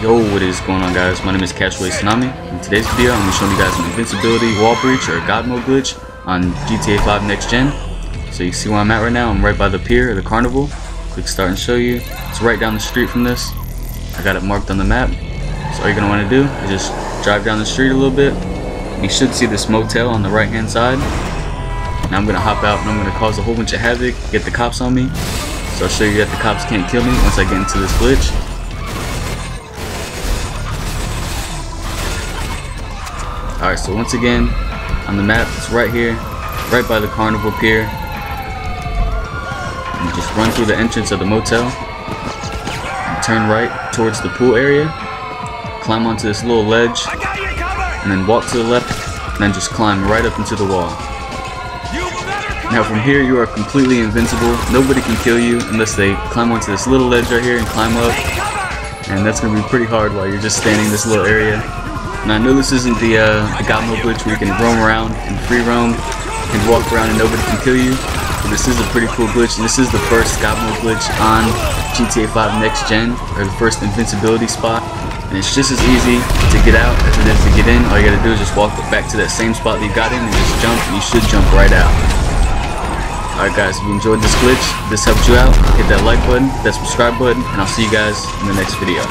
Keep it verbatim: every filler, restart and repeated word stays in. Yo, what is going on, guys? My name is CashWaveTsunami. In today's video, I'm going to be showing you guys an invincibility wall breach or god mode glitch on G T A five Next Gen. So you can see where I'm at right now. I'm right by the pier, the carnival. Click start and show you. It's right down the street from this. I got it marked on the map. So all you're going to want to do is just drive down the street a little bit. You should see this motel on the right hand side. Now I'm going to hop out and I'm going to cause a whole bunch of havoc, get the cops on me. So I'll show you that the cops can't kill me once I get into this glitch. Alright, so once again, on the map, it's right here, right by the carnival pier. And just run through the entrance of the motel. And turn right towards the pool area. Climb onto this little ledge. And then walk to the left. And then just climb right up into the wall. Now from here you are completely invincible. Nobody can kill you unless they climb onto this little ledge right here and climb up. And that's going to be pretty hard while you're just standing in this little area. Now I know this isn't the, uh, the god mode glitch where you can roam around and free roam and walk around and nobody can kill you. But this is a pretty cool glitch, and this is the first god mode glitch on G T A five Next Gen, or the first invincibility spot. And it's just as easy to get out as it is to get in. All you gotta do is just walk back to that same spot that you got in and just jump, and you should jump right out. Alright guys, if you enjoyed this glitch, this helped you out, hit that like button, that subscribe button, and I'll see you guys in the next video.